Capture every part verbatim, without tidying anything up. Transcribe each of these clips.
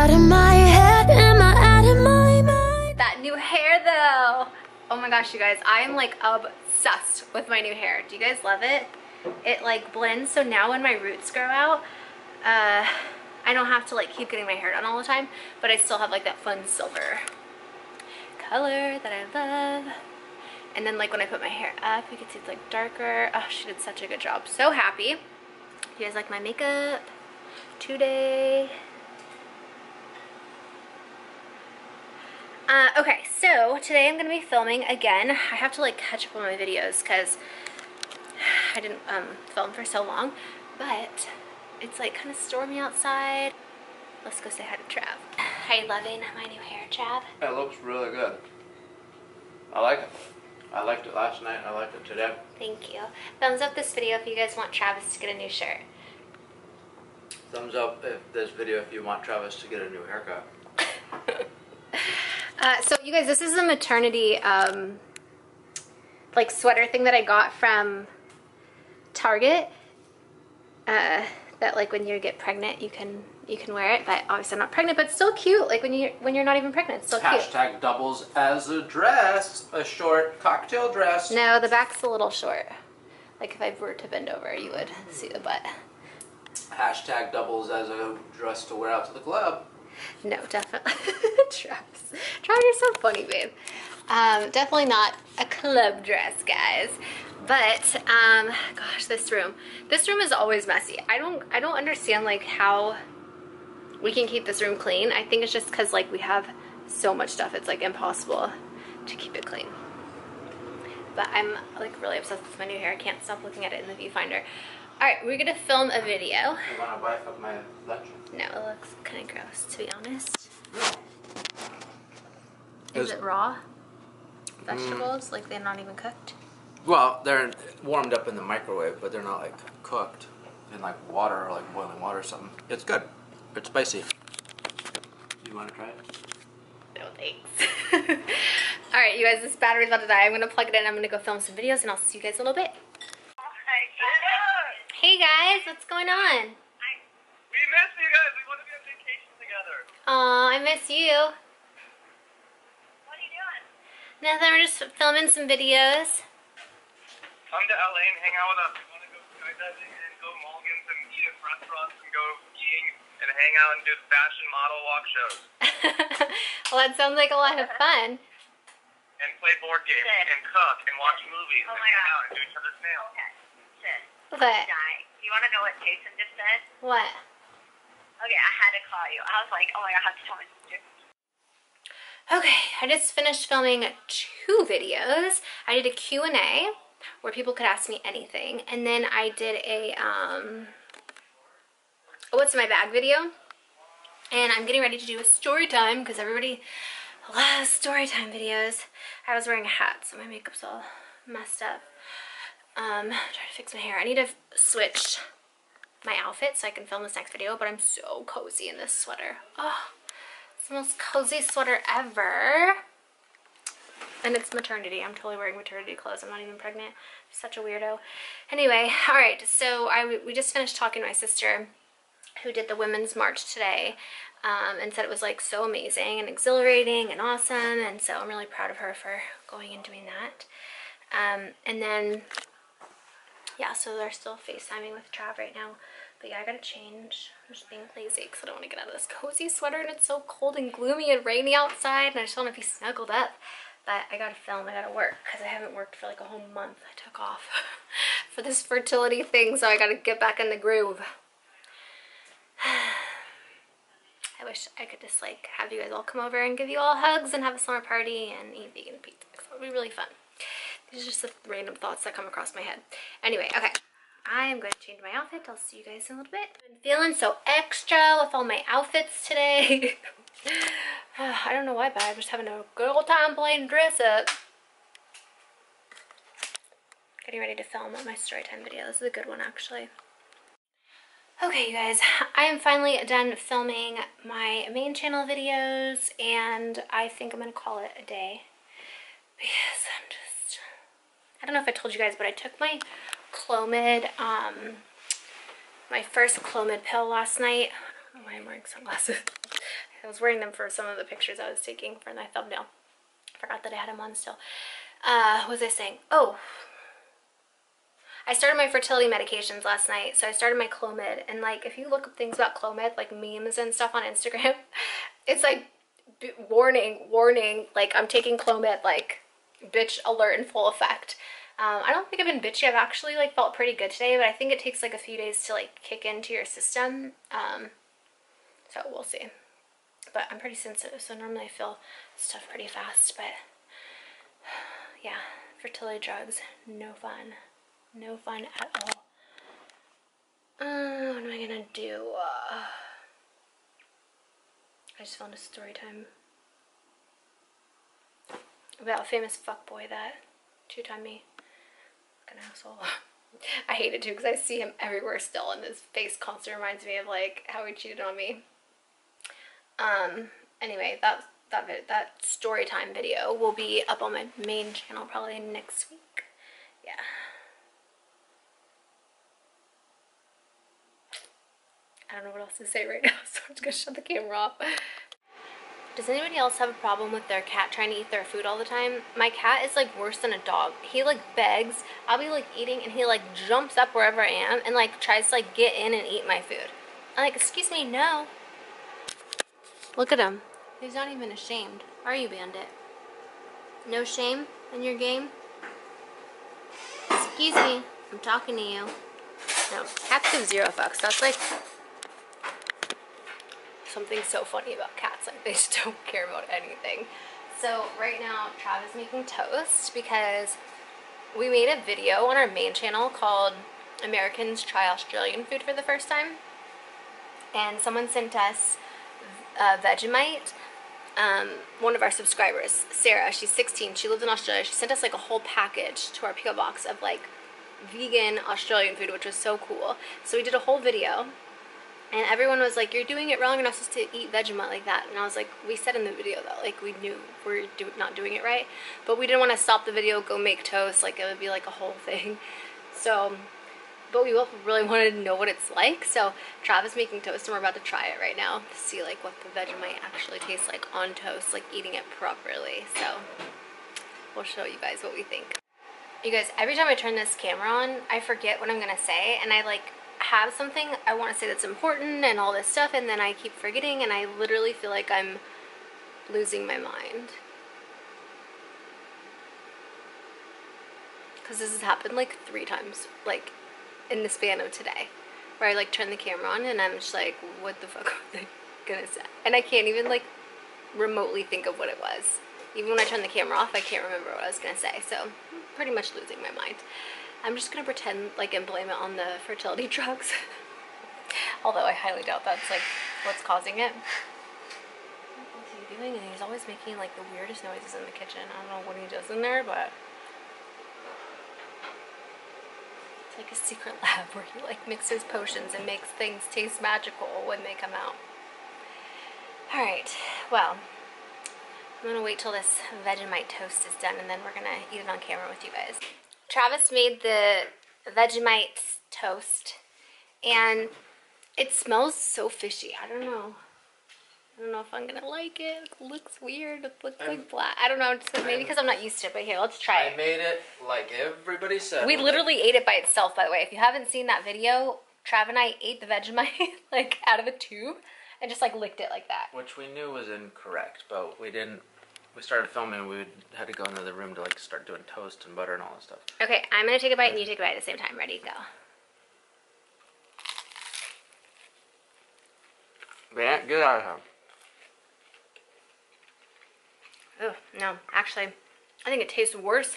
out of my head? Am I out of my mind? That new hair though. Oh my gosh, you guys, I am like obsessed with my new hair. Do you guys love it? It like blends, so now when my roots grow out, uh, I don't have to like keep getting my hair done all the time, but I still have like that fun silver color that I love. And then like when I put my hair up, you can see it's like darker. Oh, she did such a good job. So happy. You guys like my makeup today? Uh, okay, so today I'm gonna be filming again. I have to like catch up on my videos because I didn't um, film for so long, but it's like kind of stormy outside. Let's go say hi to Trav. Are you loving my new hair, Trav? It looks really good. I like it. I liked it last night and I liked it today. Thank you. Thumbs up this video if you guys want Travis to get a new shirt. Thumbs up if this video if you want Travis to get a new haircut. uh, so you guys, this is a maternity um, like sweater thing that I got from Target. Uh, that like when you get pregnant, you can you can wear it. But obviously I'm not pregnant, but it's still cute. Like when you when you're not even pregnant, it's still Hashtag cute. Hashtag doubles as a dress, a short cocktail dress. No, the back's a little short. Like if I were to bend over, you would see the butt. Hashtag doubles as a dress to wear out to the club. No, definitely. Travis, Travis, you're so funny, babe. Um, definitely not a club dress, guys. But um, gosh, this room, this room is always messy. I don't, I don't understand like how we can keep this room clean. I think it's just because like we have so much stuff. It's like impossible to keep it clean. But I'm like really obsessed with my new hair. I can't stop looking at it in the viewfinder. All right, we're gonna film a video. You want to wipe up my lecture? No, it looks kind of gross to be honest. Is, Is it raw vegetables? Mm. Like they're not even cooked? Well, they're warmed up in the microwave, but they're not like cooked in like water or like boiling water or something. It's good. It's spicy. You want to try it? No, thanks. All right, you guys, this battery's about to die. I'm going to plug it in. I'm going to go film some videos, and I'll see you guys in a little bit. Hey, guys. What's going on? We miss you guys. We want to be on vacation together. Aw, I miss you. What are you doing? Nothing. We're just filming some videos. Come to L A and hang out with us. We want to go skydiving and go Mulligan's and eat at restaurants and go eating and hang out and do fashion model walk shows. Well, that sounds like a lot of fun. And play board games Shit. and cook and watch Shit. movies oh and hang God. out and do each other's nails. Okay. Shit. What? You want to know what Jason just said? What? Okay, I had to call you. I was like, oh my God, I have to tell my sister. Okay, I just finished filming two videos. I did a Q and A. Where people could ask me anything. And then I did a, um, what's in my bag video. And I'm getting ready to do a story time because everybody loves story time videos. I was wearing a hat, so my makeup's all messed up. Um, I'm trying to fix my hair. I need to switch my outfit so I can film this next video, but I'm so cozy in this sweater. Oh, it's the most cozy sweater ever. And it's maternity. I'm totally wearing maternity clothes. I'm not even pregnant. I'm such a weirdo. Anyway, all right. So I, we just finished talking to my sister who did the Women's March today um, and said it was like so amazing and exhilarating and awesome. And so I'm really proud of her for going and doing that. Um, and then, yeah, so they're still FaceTiming with Trav right now. But yeah, I gotta change. I'm just being lazy because I don't want to get out of this cozy sweater. And it's so cold and gloomy and rainy outside. And I just want to be snuggled up. But I gotta film, I gotta work, because I haven't worked for like a whole month. I took off for this fertility thing, so I gotta get back in the groove. I wish I could just like have you guys all come over and give you all hugs and have a summer party and eat vegan pizza. It would be really fun. These are just the random thoughts that come across my head. Anyway, okay. I am going to change my outfit. I'll see you guys in a little bit. I'm feeling so extra with all my outfits today. I don't know why, but I'm just having a good old time playing dress up. Getting ready to film my story time video. This is a good one, actually. Okay, you guys, I am finally done filming my main channel videos, and I think I'm going to call it a day. Because I'm just... I don't know if I told you guys, but I took my Clomid, um, my first Clomid pill last night. I don't know why I'm wearing sunglasses. I I was wearing them for some of the pictures I was taking for my thumbnail. Forgot that I had them on still. Uh, what was I saying? Oh, I started my fertility medications last night. So I started my Clomid, and like, if you look up things about Clomid, like memes and stuff on Instagram, it's like b warning, warning, like I'm taking Clomid, like bitch alert in full effect. Um, I don't think I've been bitchy. I've actually like felt pretty good today, but I think it takes like a few days to like kick into your system. Um, so we'll see. But I'm pretty sensitive, so normally I feel stuff pretty fast, but yeah, fertility drugs, no fun. No fun at all. Uh, what am I gonna do? Uh, I just found a story time about a famous fuckboy that two-timed me. Fucking asshole. I hate it too, because I see him everywhere still, and his face constantly reminds me of like how he cheated on me. Um, anyway, that, that, that story time video will be up on my main channel probably next week. Yeah. I don't know what else to say right now, so I'm just gonna shut the camera off. Does anybody else have a problem with their cat trying to eat their food all the time? My cat is like worse than a dog. He like begs, I'll be like eating, and he like jumps up wherever I am and like tries to like get in and eat my food. I'm like, excuse me, no. Look at him. He's not even ashamed. Are you, Bandit? No shame in your game? Excuse me, I'm talking to you. No, cats give zero fucks. That's like something so funny about cats. Like, they just don't care about anything. So right now, Trav is making toast because we made a video on our main channel called Americans Try Australian Food for the first time. And someone sent us Uh, Vegemite, um, one of our subscribers, Sarah, she's sixteen, she lives in Australia, she sent us like a whole package to our P O box of like vegan Australian food, which was so cool. So we did a whole video, and everyone was like, you're doing it wrong, you're not supposed to eat Vegemite like that. And I was like, we said in the video though, like we knew we're do not doing it right, but we didn't want to stop the video, go make toast, like it would be like a whole thing. So, but we both really wanted to know what it's like. So Trav is making toast, and we're about to try it right now to see like what the Vegemite actually tastes like on toast, like eating it properly. So we'll show you guys what we think. You guys, every time I turn this camera on, I forget what I'm gonna say, and I like have something I want to say that's important and all this stuff, and then I keep forgetting, and I literally feel like I'm losing my mind. Because this has happened like three times, like in the span of today, where I like turn the camera on and I'm just like, what the fuck are they gonna say? And I can't even like remotely think of what it was. Even when I turn the camera off, I can't remember what I was gonna say. So I'm pretty much losing my mind. I'm just gonna pretend like and blame it on the fertility drugs. Although I highly doubt that's like what's causing it. What's he doing? And he's always making like the weirdest noises in the kitchen. I don't know what he does in there, but like a secret lab where he like mixes potions and makes things taste magical when they come out. All right, well, I'm gonna wait till this Vegemite toast is done, and then we're gonna eat it on camera with you guys. Travis made the Vegemite toast, and it smells so fishy. I don't know. I don't know if I'm gonna like it. It looks weird. It looks I'm, like black. I don't know. Just maybe I'm, because I'm not used to it. But here, let's try I it. I made it like everybody said. We literally like, ate it by itself, by the way. If you haven't seen that video, Trav and I ate the Vegemite like out of a tube and just like licked it like that. Which we knew was incorrect, but we didn't. We started filming. We had to go into the room to like start doing toast and butter and all that stuff. Okay, I'm gonna take a bite and you take a bite at the same time. Ready? Go. Man, get out of here. Oh, no, actually, I think it tastes worse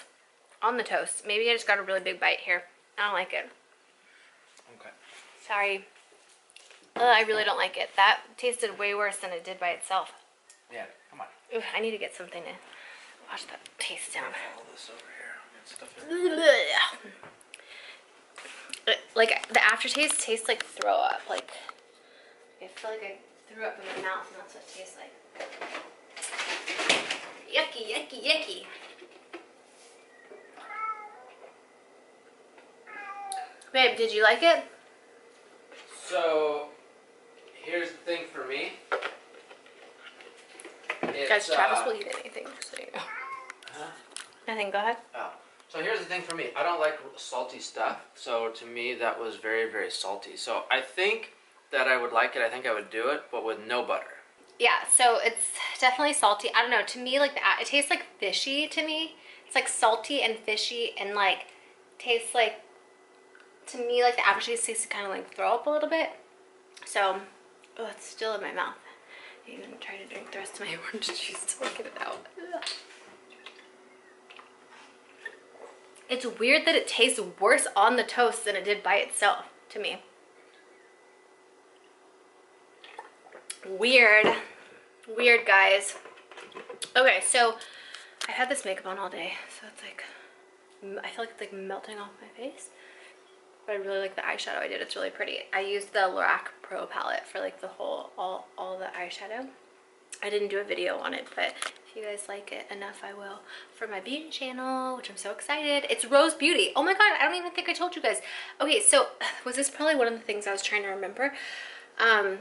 on the toast. Maybe I just got a really big bite here. I don't like it. Okay. Sorry. Ugh, I really don't like it. That tasted way worse than it did by itself. Yeah, come on. Ooh, I need to get something to wash that taste down. All this over here. Stuff here. Like, the aftertaste tastes like throw up. Like, I feel like I threw up in my mouth, and that's what it tastes like. Yucky, yucky, yucky. Babe, did you like it? So, here's the thing for me. it's, guys, Travis uh, will eat anything. So you know. Huh? Nothing. Go ahead. Oh. So here's the thing for me. I don't like salty stuff. So to me, that was very, very salty. So I think that I would like it. I think I would do it, but with no butter. Yeah, so it's definitely salty. I don't know. To me, like the, it tastes like fishy to me. It's like salty and fishy and like tastes like, to me, like the aftertaste tastes kind of like throw up a little bit. So, oh, it's still in my mouth. I'm going to try to drink the rest of my orange juice to get it out. Ugh. It's weird that it tastes worse on the toast than it did by itself to me. Weird. Weird, guys. Okay, so I had this makeup on all day, so it's like, I feel like it's like melting off my face. But I really like the eyeshadow I did. It's really pretty. I used the Lorac Pro palette for like the whole, all, all the eyeshadow. I didn't do a video on it, but if you guys like it enough, I will for my beauty channel, which I'm so excited. It's Rose Beauty. Oh my God, I don't even think I told you guys. Okay, so was this probably one of the things I was trying to remember? Um,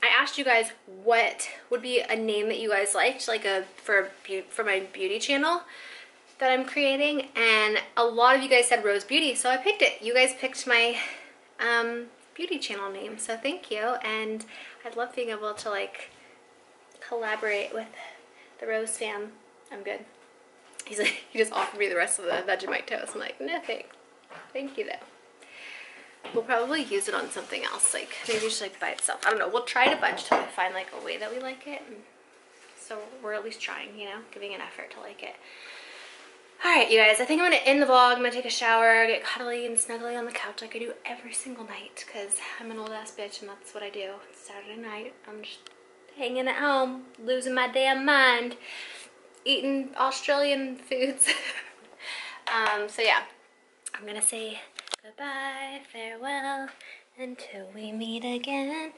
I asked you guys what would be a name that you guys liked, like a for for my beauty channel that I'm creating, and a lot of you guys said Rose Beauty, so I picked it. You guys picked my um, beauty channel name, so thank you, and I love being able to like collaborate with the Rose fam. I'm good. He's like, he just offered me the rest of the Vegemite toast. I'm like, no thanks. Thank you though. We'll probably use it on something else, like maybe just like by itself. I don't know. We'll try it a bunch till we find like a way that we like it. And so we're at least trying, you know, giving an effort to like it. All right, you guys, I think I'm going to end the vlog. I'm going to take a shower, get cuddly and snuggly on the couch like I do every single night because I'm an old ass bitch and that's what I do. It's Saturday night. I'm just hanging at home, losing my damn mind, eating Australian foods. um, so yeah, I'm going to say goodbye, farewell, until we meet again.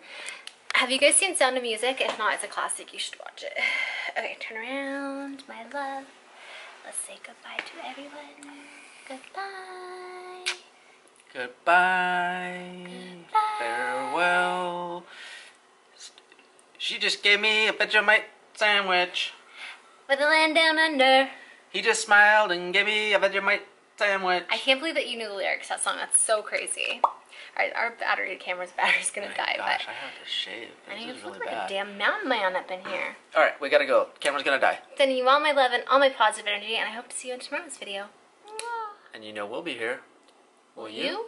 Have you guys seen Sound of Music? If not, it's a classic. You should watch it. Okay, turn around, my love. Let's say goodbye to everyone. Goodbye. Goodbye. Goodbye. Farewell. She just gave me a Vegemite sandwich. With a land down under. He just smiled and gave me a Vegemite sandwich. I can't believe that you knew the lyrics to that song. That's so crazy. Alright, our battery camera's battery's gonna oh die, gosh, but I have to shave. This I need to look really like bad. A damn mountain man up in here. Alright, we gotta go. Camera's gonna die. Sending you all my love and all my positive energy, and I hope to see you in tomorrow's video. And you know we'll be here. Will you? you?